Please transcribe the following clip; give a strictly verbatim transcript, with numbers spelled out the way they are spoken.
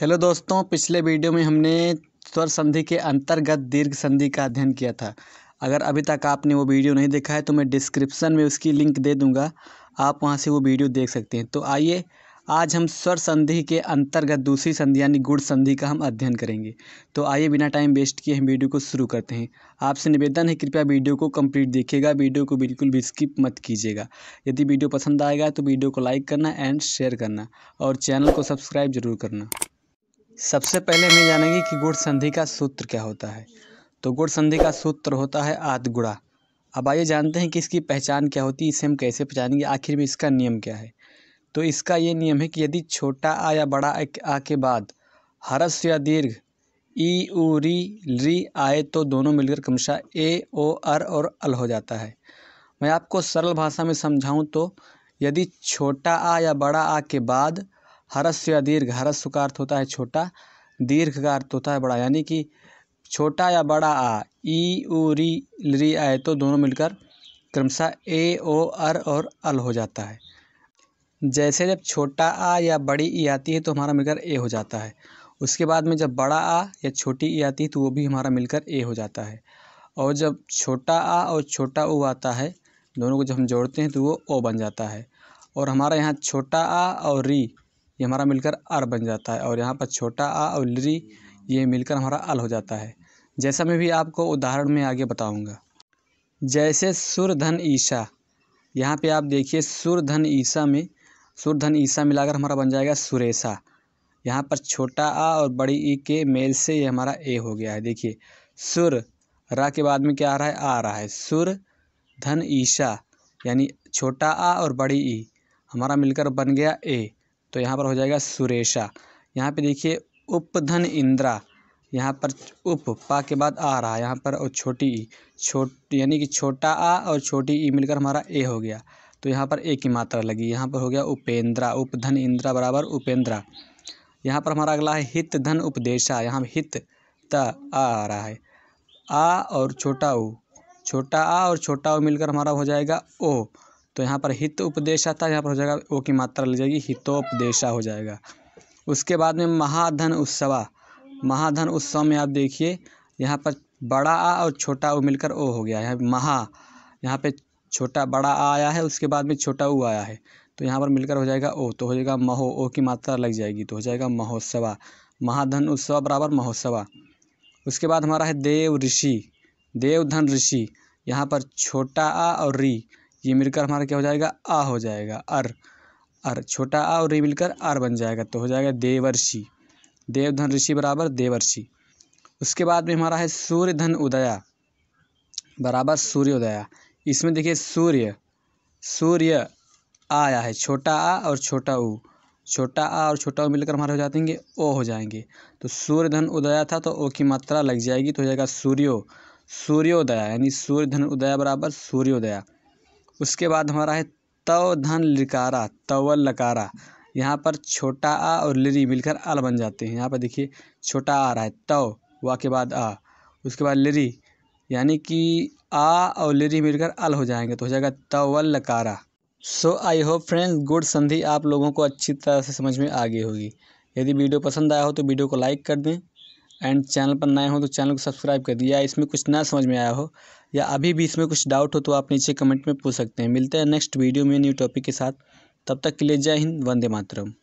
Hello दोस्तों, पिछले video में हमने स्वर संधि के अंतर्गत दीर्घ संधि का अध्ययन किया था। अगर अभी तक आपने वो वीडियो नहीं देखा है तो मैं डिस्क्रिप्शन में उसकी लिंक दे दूंगा, आप वहां से वो वीडियो देख सकते हैं। तो आइए आज हम स्वर संधि के अंतर्गत दूसरी संधि यानी गुण संधि का हम अध्ययन करेंगे। तो आइए बिना टाइम वेस्ट किए हम वीडियो को शुरू करते हैं। आपसे निवेदन है कृपया वीडियो को कंप्लीट देखिएगा, वीडियो को बिल्कुल भी स्किप मत कीजिएगा। यदि वीडियो पसंद आएगा तो वीडियो को लाइक करना एंड शेयर करना और चैनल को सब्सक्राइब जरूर करना। सबसे पहले हमें जानेंगे कि गुण संधि का सूत्र क्या होता है। तो गुण संधि का सूत्र होता है आद्गुणा। अब आइए जानते हैं कि इसकी पहचान क्या होती है, इसे हम कैसे पहचानेंगे, आखिर में इसका नियम क्या है। तो इसका ये नियम है कि यदि छोटा आ या बड़ा आ के बाद हरस्व या दीर्घ ई उ री री आए तो दोनों मिलकर क्रमशः ए ओ अर और अल हो जाता है। मैं आपको सरल भाषा में समझाऊं तो यदि छोटा आ या बड़ा आ के बाद हरस्व या दीर्घ, हरस्व का अर्थ होता है छोटा, दीर्घ का अर्थ होता है बड़ा, यानी कि छोटा या बड़ा आ ई उ री री आए तो दोनों मिलकर क्रमशः ए ओ अर और अल हो जाता है। जैसे जब छोटा आ या बड़ी ई आती है तो हमारा मिलकर ए हो जाता है। उसके बाद में जब बड़ा आ या छोटी ई आती है तो वो भी हमारा मिलकर ए हो जाता है। और जब छोटा आ और छोटा ऊ आता है, दोनों को जब हम जोड़ते हैं तो वो ओ बन जाता है। और हमारा यहाँ छोटा आ और री ये हमारा मिलकर अर बन जाता है। और यहाँ पर छोटा आ और री ये मिलकर हमारा अल हो जाता है, जैसा मैं भी आपको उदाहरण में आगे बताऊँगा। जैसे सुरधन ईशा, यहाँ पर आप देखिए सुरधन ईशा में सुरधन ईसा मिलाकर हमारा बन जाएगा सुरेशा। यहाँ पर छोटा आ और बड़ी ई के मेल से ये हमारा ए हो गया है। देखिए सुर रा के बाद में क्या आ रहा है, आ रहा है सुर धन ईशा, यानी छोटा आ और बड़ी ई हमारा मिलकर बन गया ए, तो यहाँ पर हो जाएगा सुरेशा। यहाँ पे देखिए उपधन इंद्रा, यहाँ पर उप पा के बाद आ रहा है, यहाँ पर और छोटी ई छोट यानी कि छोटा आ और छोटी ई मिलकर हमारा ए हो गया, तो यहाँ पर ए की मात्रा लगी, यहाँ पर हो गया उपेंद्रा, उपधन इंद्रा बराबर उपेंद्रा। यहाँ पर हमारा अगला है हित धन उपदेशा, यहाँ हित त आ आ रहा है, आ और छोटा ऊ, छोटा आ और छोटा ऊ मिलकर हमारा हो जाएगा ओ, तो यहाँ पर हित उपदेशा था, यहाँ पर हो जाएगा ओ की मात्रा लग जाएगी, हितोपदेशा हो जाएगा। उसके बाद में महाधन उत्सवा, महाधन उत्सव में आप देखिए यहाँ पर बड़ा आ और छोटा ऊ मिलकर ओ हो गया। यहाँ महा, यहाँ पे छोटा बड़ा आ आया है, उसके बाद में छोटा ऊ आया है, तो यहाँ पर मिलकर हो जाएगा ओ, तो हो जाएगा महो, ओ की मात्रा लग जाएगी, तो हो जाएगा महोत्सवा। महाधन उत्सव बराबर महोत्सवा। उसके बाद हमारा है देव ऋषि, देवधन ऋषि, यहाँ पर छोटा आ और री ये मिलकर हमारा क्या हो जाएगा, आ हो जाएगा अर, अर छोटा आ और री मिलकर अर बन जाएगा, तो हो जाएगा देवर्षि, देवधन ऋषि बराबर देवर्षि। उसके बाद में हमारा है सूर्यधन उदया बराबर सूर्योदया। इसमें देखिए सूर्य, सूर्य आया है छोटा आ और छोटा ऊ, छोटा आ और छोटा ऊ मिलकर हमारे हो जाएंगे ओ हो जाएंगे, तो सूर्य धन उदया था तो ओ की मात्रा लग जाएगी, तो हो जाएगा सूर्यो सूर्योदया, यानी सूर्य धन उदया बराबर सूर्योदया। उसके बाद हमारा है तव धन लिकारा, तवल लकारा, यहाँ पर छोटा आ और लिरी मिलकर अल बन जाते हैं। यहाँ पर देखिए छोटा आ रहा है तव वा के बाद आ, उसके बाद लिरी यानी कि आ और लिरी मिलकर अल हो जाएंगे, तो हो जाएगा तवल लकारा। सो आई होप फ्रेंड्स गुण संधि आप लोगों को अच्छी तरह से समझ में आ गई होगी। यदि वीडियो पसंद आया हो तो वीडियो को लाइक कर दें एंड चैनल पर नए हो तो चैनल को सब्सक्राइब कर दिया। इसमें कुछ ना समझ में आया हो या अभी भी इसमें कुछ डाउट हो तो आप नीचे कमेंट में पूछ सकते हैं। मिलते हैं नेक्स्ट वीडियो में न्यू टॉपिक के साथ, तब तक के लिए जय हिंद, वंदे मातरम।